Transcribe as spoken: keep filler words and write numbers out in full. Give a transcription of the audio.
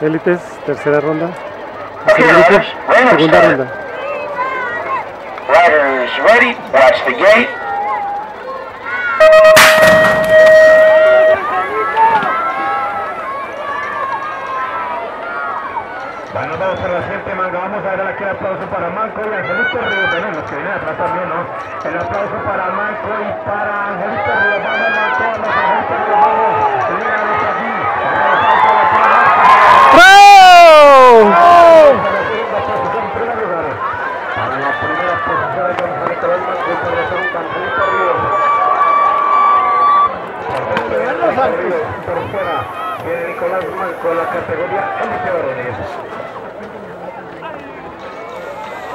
Élites, tercera ronda. Hacer grupo, segunda ronda. Riders ready, watch the gate. Bueno, vamos a la siguiente manga, vamos a ver aquí el aplauso para Manco y Angelito Ríos. Venimos, que viene atrás también, ¿no? El aplauso para Manco y para Angelito Ríos. Vamos, Manco, vamos, Angelito Ríos, vamos. Líganos aquí. ¡Bravo! Para la primera posición de Angelito Ríos. Tercera, viene Nicolás Manco, la categoría Angelito Ríos.